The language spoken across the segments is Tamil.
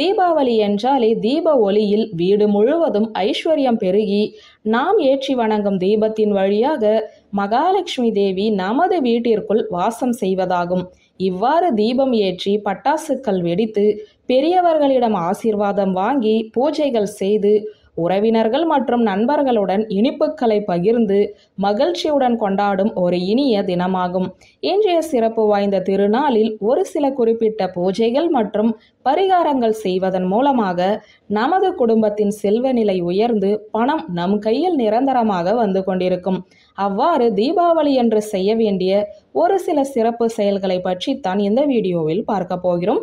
தீபாவளி என்றாலே தீப ஒளியில் வீடு முழுவதும் ஐஸ்வர்யம் பெருகி நாம் ஏற்றி வணங்கும் தீபத்தின் வழியாக மகாலட்சுமி தேவி நமது வீட்டிற்குள் வாசம் செய்வதாகும். இவ்வாறு தீபம் ஏற்றி பட்டாசுகள் வெடித்து பெரியவர்களிடம் ஆசீர்வாதம் வாங்கி பூஜைகள் செய்து உறவினர்கள் மற்றும் நண்பர்களுடன் இனிப்புகளை பகிர்ந்து மகிழ்ச்சியுடன் கொண்டாடும் ஒரு இனிய தினமாகும். இன்றைய சிறப்பு வாய்ந்த திருநாளில் ஒரு சில குறிப்பிட்ட பூஜைகள் மற்றும் பரிகாரங்கள் செய்வதன் மூலமாக நமது குடும்பத்தின் செல்வ நிலை உயர்ந்து பணம் நம் கையில் நிரந்தரமாக வந்து கொண்டிருக்கும். அவ்வாறு தீபாவளி என்று செய்ய வேண்டிய ஒரு சில சிறப்பு செயல்களை பற்றி தான் இந்த வீடியோவில் பார்க்க போகிறோம்.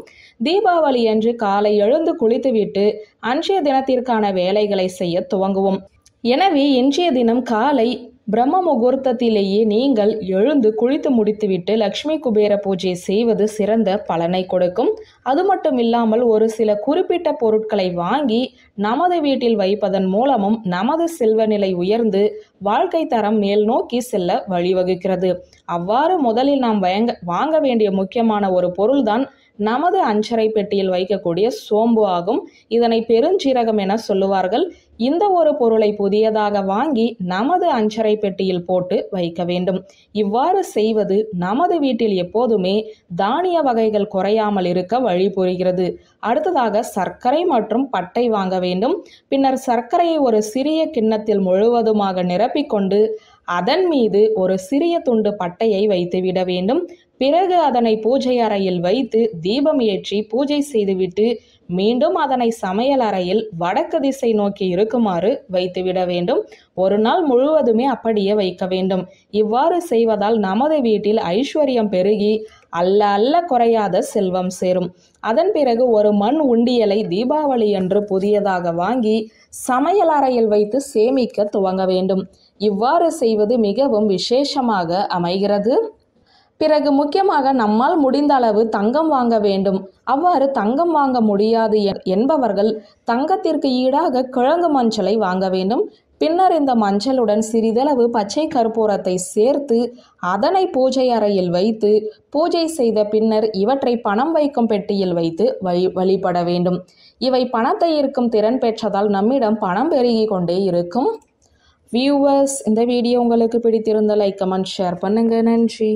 தீபாவளி என்று காலை எழுந்து குளித்துவிட்டு அன்றைய தினத்திற்கான வேலைகளை செய்ய துவங்குவோம். எனவே இன்றைய தினம் காலை பிரம்ம முகூர்த்தத்திலேயே நீங்கள் எழுந்து குளித்து முடித்துவிட்டு லக்ஷ்மி குபேர பூஜை செய்வது சிறந்த பலனை கொடுக்கும். அது மட்டும் இல்லாமல் ஒரு சில குறிப்பிட்ட பொருட்களை வாங்கி நமது வீட்டில் வைப்பதன் மூலமும் நமது செல்வ நிலை உயர்ந்து வாழ்க்கை தரம் மேல் நோக்கி செல்ல வழிவகுக்கிறது. அவ்வாறு முதலில் நாம் வாங்க வேண்டிய முக்கியமான ஒரு பொருள்தான் நமது அஞ்சரை பெட்டியில் வைக்கக்கூடிய சோம்பு ஆகும். இதனை பெருஞ்சீரகம் என சொல்லுவார்கள். இந்த ஒரு பொருளை புதியதாக வாங்கி நமது அஞ்சரை பெட்டியில் போட்டு வைக்க வேண்டும். இவ்வாறு செய்வது நமது வீட்டில் எப்போதுமே தானிய வகைகள் குறையாமல் இருக்க வழி புரிகிறது. அடுத்ததாக சர்க்கரை மற்றும் பட்டை வாங்க வேண்டும். பின்னர் சர்க்கரையை ஒரு சிறிய கிண்ணத்தில் முழுவதுமாக நிரப்பிக்கொண்டு அதன் மீது ஒரு சிறிய துண்டு பட்டையை வைத்து விட வேண்டும். பிறகு அதனை பூஜை அறையில் வைத்து தீபம் ஏற்றி பூஜை செய்துவிட்டு மீண்டும் அதனை சமையல் அறையில் வடக்கு திசை நோக்கி இருக்குமாறு வைத்துவிட வேண்டும். ஒரு நாள் முழுவதுமே அப்படியே வைக்க வேண்டும். இவ்வாறு செய்வதால் நமது வீட்டில் ஐஸ்வர்யம் பெருகி அல்ல அல்ல குறையாத செல்வம் சேரும். அதன் பிறகு ஒரு மண் உண்டியலை தீபாவளி என்று புதியதாக வாங்கி சமையல் அறையில் வைத்து சேமிக்க துவங்க வேண்டும். இவ்வாறு செய்வது மிகவும் விசேஷமாக அமைகிறது. பிறகு முக்கியமாக நம்மால் முடிந்த அளவு தங்கம் வாங்க வேண்டும். அவ்வாறு தங்கம் வாங்க முடியாது என்பவர்கள் தங்கத்திற்கு ஈடாக கிழங்கு மஞ்சளை வாங்க வேண்டும். பின்னர் இந்த மஞ்சளுடன் சிறிதளவு பச்சை கற்பூரத்தை சேர்த்து அதனை பூஜை அறையில் வைத்து பூஜை செய்த பின்னர் இவற்றை பணம் வைக்கும் பெட்டியில் வைத்து வழிபட வேண்டும். இவை பணத்தை ஈர்க்கும் திறன் பெற்றதால் நம்மிடம் பணம் பெருகி கொண்டே இருக்கும். வியூவர்ஸ், இந்த வீடியோ உங்களுக்கு பிடித்திருந்த லைக், கமெண்ட், ஷேர் பண்ணுங்க. நன்றி.